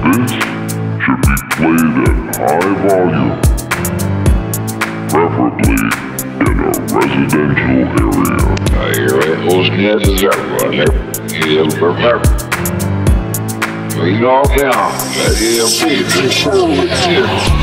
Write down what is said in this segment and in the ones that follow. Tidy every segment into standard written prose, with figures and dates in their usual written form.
This should be played at high volume, preferably in a residential area. I hear it was near the zero, and prefer. We go down, let it be.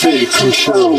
Take control.